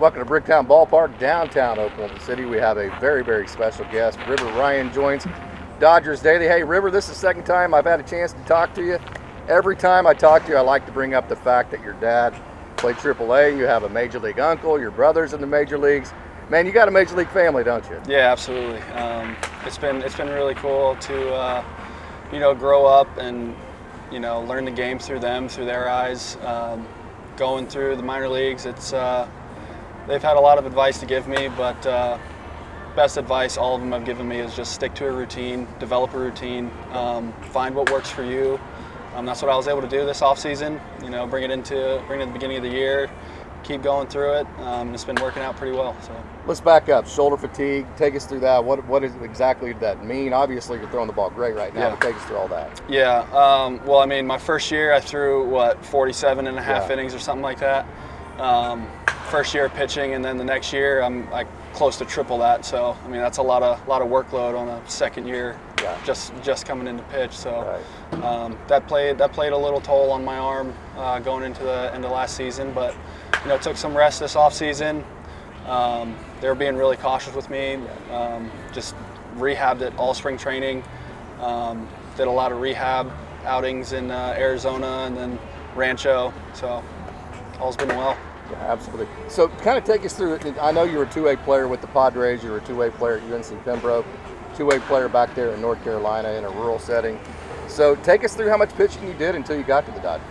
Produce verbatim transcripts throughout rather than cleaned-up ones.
Welcome to Bricktown Ballpark, downtown Oklahoma City. We have a very, very special guest. River Ryan joins Dodgers Daily. Hey, River, this is the second time I've had a chance to talk to you. Every time I talk to you, I like to bring up the fact that your dad played Triple-A, you have a Major League uncle, your brother's in the Major Leagues. Man, you got a Major League family, don't you? Yeah, absolutely. Um, it's been it's been really cool to, uh, you know, grow up and, you know, learn the game through them, through their eyes. Um, going through the minor leagues, it's... Uh, They've had a lot of advice to give me, but uh, best advice all of them have given me is just stick to a routine, develop a routine, um, find what works for you. Um, that's what I was able to do this off season. You know, bring it into bring it to the beginning of the year, keep going through it. Um, it's been working out pretty well. So let's back up. Shoulder fatigue. Take us through that. What what is exactly did that mean? Obviously, you're throwing the ball great right now. Yeah. But take us through all that. Yeah. Um, well, I mean, my first year, I threw what forty-seven and a half yeah. innings or something like that. Um, First year pitching, and then the next year I'm like close to triple that. So I mean that's a lot of lot of workload on a second year, yeah. just just coming into pitch. So right. um, that played that played a little toll on my arm uh, going into the end of last season. But you know took some rest this off season. Um, they were being really cautious with me. Um, just rehabbed it all spring training. Um, did a lot of rehab outings in uh, Arizona and then Rancho. So all's been well. Yeah, absolutely. So kind of take us through it. I know you were a two-way player with the Padres. You were a two-way player at U N C Pembroke, two-way player back there in North Carolina in a rural setting. So take us through how much pitching you did until you got to the Dodgers.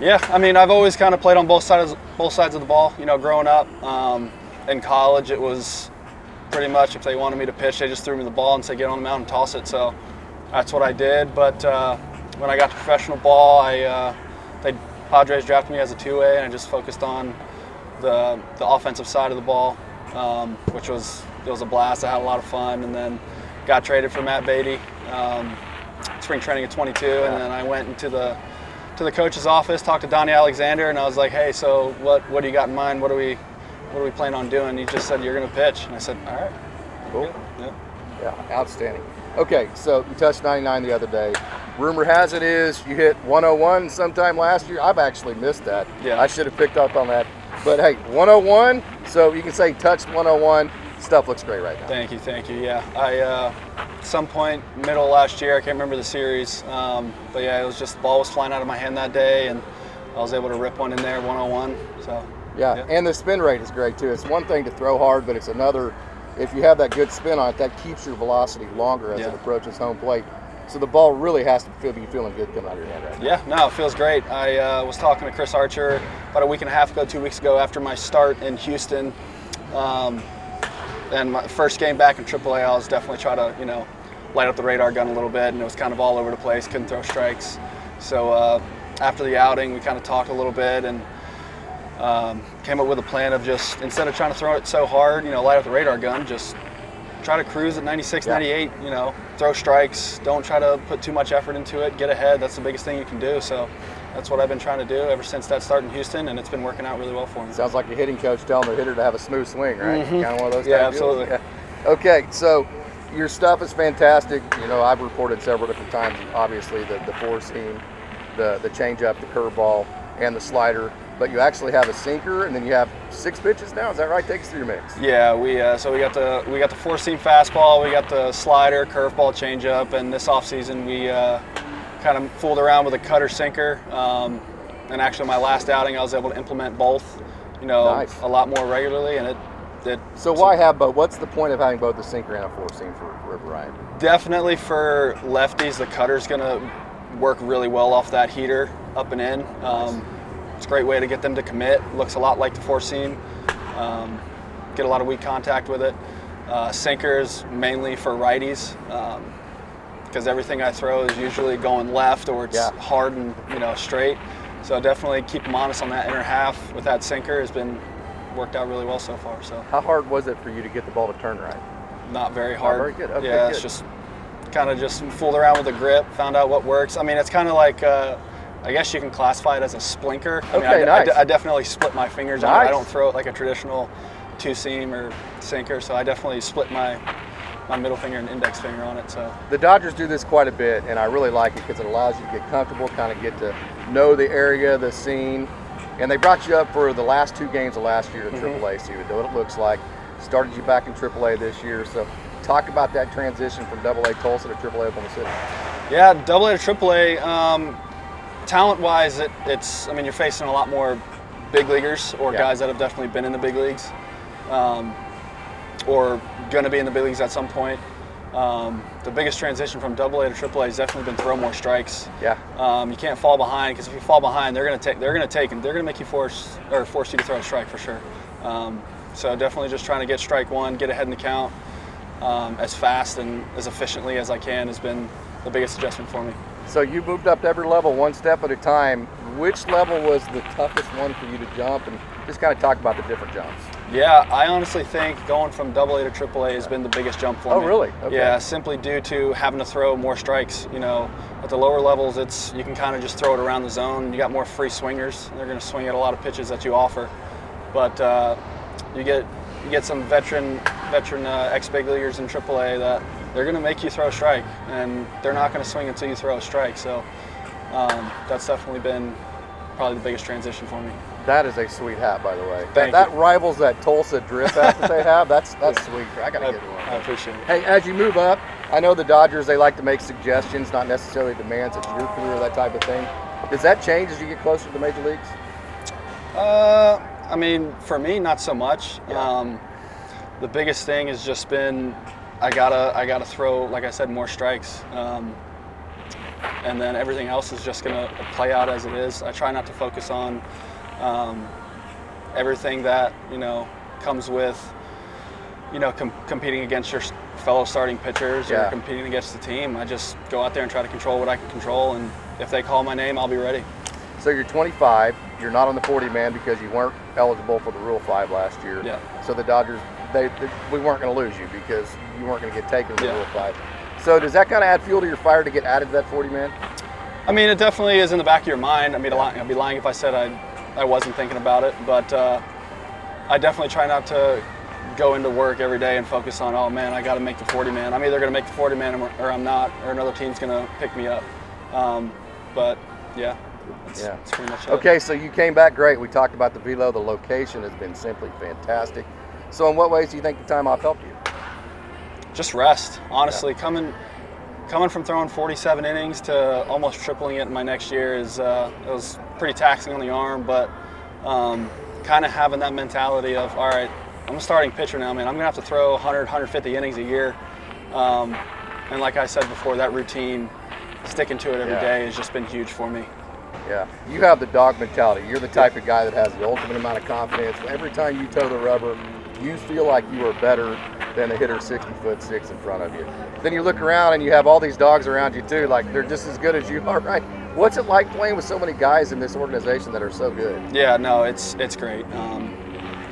Yeah, I mean, I've always kind of played on both sides, both sides of the ball. You know, growing up um, in college, it was pretty much if they wanted me to pitch, they just threw me the ball and said, get on the mound and toss it. So that's what I did. But uh, when I got to professional ball, I uh, they Padres drafted me as a two-way, and I just focused on the the offensive side of the ball, um, which was it was a blast. I had a lot of fun, and then got traded for Matt Beatty, um, spring training at twenty-two, and then I went into the to the coach's office, talked to Donnie Alexander, and I was like, hey, so what what do you got in mind? What do we what do we plan on doing? He just said you're going to pitch, and I said, all right, cool, yeah, yeah, outstanding. Okay, so you touched ninety-nine the other day. Rumor has it is you hit one oh one sometime last year. I've actually missed that. Yeah, I should have picked up on that. But hey, one oh one, so you can say touched one oh one. Stuff looks great right now. Thank you, thank you, yeah. I, uh, at some point, middle of last year, I can't remember the series, um, but yeah, it was just the ball was flying out of my hand that day, and I was able to rip one in there, one oh one, so. Yeah, yeah. And the spin rate is great too. It's one thing to throw hard, but it's another, if you have that good spin on it, that keeps your velocity longer as yeah. it approaches home plate. So the ball really has to feel, be feeling good coming out of your hand right now. Yeah, no, it feels great. I uh, was talking to Chris Archer about a week and a half ago, two weeks ago, after my start in Houston. Um, and my first game back in triple A, I was definitely trying to, you know, light up the radar gun a little bit, and it was kind of all over the place, couldn't throw strikes. So uh, after the outing, we kind of talked a little bit and um, came up with a plan of just, instead of trying to throw it so hard, you know, light up the radar gun, just try to cruise at ninety-six, yeah. ninety-eight, you know, throw strikes, don't try to put too much effort into it, get ahead, that's the biggest thing you can do. So that's what I've been trying to do ever since that start in Houston, and it's been working out really well for me. Sounds like a hitting coach telling the hitter to have a smooth swing, right? Mm-hmm. Kind of one of those yeah, absolutely. Yeah. Okay, so your stuff is fantastic. You know, I've reported several different times, obviously, the, the four seam, the, the changeup, the curveball, and the slider. But you actually have a sinker, and then you have six pitches now. Is that right? Take us through your mix. Yeah, we uh, so we got the we got the four seam fastball, we got the slider, curveball, changeup, and this offseason we uh, kind of fooled around with a cutter sinker. Um, and actually, my last outing, I was able to implement both, you know, nice. a lot more regularly, and it. It so why have both? What's the point of having both the sinker and a four seam for River Ryan? Definitely for lefties, the cutter's gonna work really well off that heater up and in. Um, nice. It's a great way to get them to commit. Looks a lot like the four seam. Um, get a lot of weak contact with it. Uh, sinkers mainly for righties because um, everything I throw is usually going left or it's yeah. hard and you know straight. So definitely keep them honest on that inner half with that sinker has been worked out really well so far. So how hard was it for you to get the ball to turn right? Not very hard. Not very good. Okay, yeah, good. It's just kind of just fooled around with the grip, found out what works. I mean, it's kind of like. Uh, I guess you can classify it as a splinker. I okay, mean, I, nice. I, I definitely split my fingers. Nice. I don't throw it like a traditional two-seam or sinker, so I definitely split my my middle finger and index finger on it. So the Dodgers do this quite a bit, and I really like it because it allows you to get comfortable, kind of get to know the area, the scene, And they brought you up for the last two games of last year in mm-hmm. Triple-A, so you know what it looks like. Started you back in Triple-A this year. So talk about that transition from Double-A Tulsa to Triple-A Oklahoma City. Yeah, Double-A to Triple-A, um, talent-wise, it, it's, I mean, you're facing a lot more big leaguers or yeah. guys that have definitely been in the big leagues um, or going to be in the big leagues at some point. Um, the biggest transition from Double-A to Triple-A has definitely been throw more strikes. Yeah. Um, you can't fall behind, because if you fall behind, they're going to take, they're going to take, and they're going to make you force or force you to throw a strike for sure. Um, so definitely just trying to get strike one, get ahead in the count um, as fast and as efficiently as I can has been the biggest adjustment for me. So you moved up to every level, one step at a time. Which level was the toughest one for you to jump, and just kind of talk about the different jumps? Yeah, I honestly think going from Double-A to Triple-A has been the biggest jump for oh, me. Oh, really? Okay. Yeah, simply due to having to throw more strikes. You know, at the lower levels, it's you can kind of just throw it around the zone. You got more free swingers. They're going to swing at a lot of pitches that you offer. But uh, you get you get some veteran veteran uh, ex-big leaguers in Triple-A that they're going to make you throw a strike, and they're not going to swing until you throw a strike. So um, that's definitely been probably the biggest transition for me. That is a sweet hat, by the way. That, that rivals that Tulsa Drift hat that they have. That's that's yeah. sweet. I gotta I, get one. I appreciate it. Hey, as you move up, I know the Dodgers, they like to make suggestions, not necessarily demands of your career, that type of thing. Does that change as you get closer to the major leagues? Uh, I mean, for me, not so much. Yeah. Um, the biggest thing has just been I gotta I gotta throw, like I said, more strikes. Um, and then everything else is just gonna play out as it is. I try not to focus on Um, everything that, you know, comes with, you know, com competing against your fellow starting pitchers yeah. or competing against the team. I just go out there and try to control what I can control, and if they call my name, I'll be ready. So you're twenty-five, you're not on the forty man because you weren't eligible for the Rule five last year. Yeah. So the Dodgers, they, they we weren't going to lose you because you weren't going to get taken to the yeah. Rule five. So does that kind of add fuel to your fire to get added to that forty man? I mean, it definitely is in the back of your mind. I mean, yeah. I'd be lying if I said I'd I wasn't thinking about it, but uh, I definitely try not to go into work every day and focus on, oh man, I got to make the forty man. I'm either going to make the forty man or I'm not, or another team's going to pick me up. Um, but yeah, that's, yeah. that's pretty much it. Okay, so you came back great. We talked about the velo. The location has been simply fantastic. So in what ways do you think the time off helped you? Just rest, honestly. Yeah. Coming, coming from throwing forty-seven innings to almost tripling it in my next year is uh, it was pretty taxing on the arm, but um, kind of having that mentality of, all right, I'm a starting pitcher now, man. I'm gonna have to throw one hundred, one hundred fifty innings a year, um, and like I said before, that routine, sticking to it every yeah. day, has just been huge for me. Yeah, you have the dog mentality. You're the type of guy that has the ultimate amount of confidence. Every time you toe the rubber, you feel like you are better than a hitter sixty foot six in front of you. Then you look around and you have all these dogs around you too, like they're just as good as you are, right? What's it like playing with so many guys in this organization that are so good? Yeah, no, it's it's great. Um,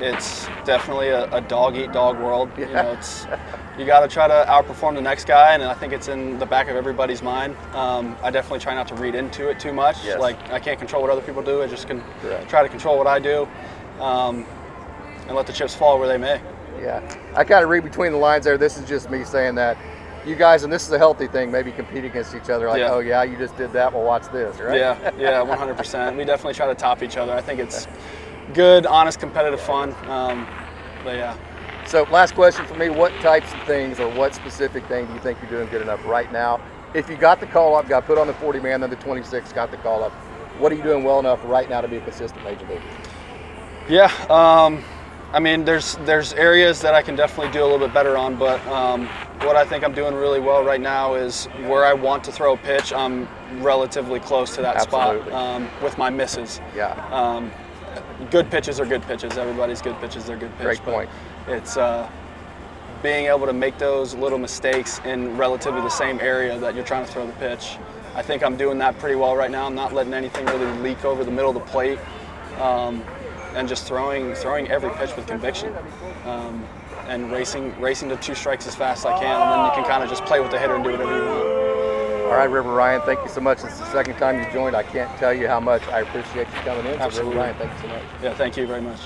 it's definitely a, a dog eat dog world. Yeah. You know, it's you got to try to outperform the next guy, and I think it's in the back of everybody's mind. Um, I definitely try not to read into it too much. Yes. Like I can't control what other people do. I just can Correct. Try to control what I do, um, and let the chips fall where they may. Yeah, I kind of read between the lines there. This is just me saying that. You guys, and this is a healthy thing, maybe compete against each other like, yeah. oh yeah, you just did that, well watch this, right? Yeah, yeah, one hundred percent. We definitely try to top each other. I think it's good, honest, competitive fun, um, but yeah. So last question for me, what types of things or what specific thing do you think you're doing good enough right now? If you got the call up, got put on the forty man, then the twenty-six got the call up, what are you doing well enough right now to be a consistent major leaguer? Yeah, um, I mean, there's there's areas that I can definitely do a little bit better on, but um, what I think I'm doing really well right now is where I want to throw a pitch, I'm relatively close to that Absolutely. Spot um, with my misses. Yeah. Um, good pitches are good pitches. Everybody's good pitches are good pitches. Great point. It's uh, being able to make those little mistakes in relatively the same area that you're trying to throw the pitch. I think I'm doing that pretty well right now. I'm not letting anything really leak over the middle of the plate. Um, and just throwing throwing every pitch with conviction, um, and racing racing to two strikes as fast as I can, and then you can kind of just play with the hitter and do whatever you want. All right, River Ryan, thank you so much. It's the second time you joined. I can't tell you how much I appreciate you coming in. Absolutely. So River Ryan, thank you so much. Yeah, thank you very much.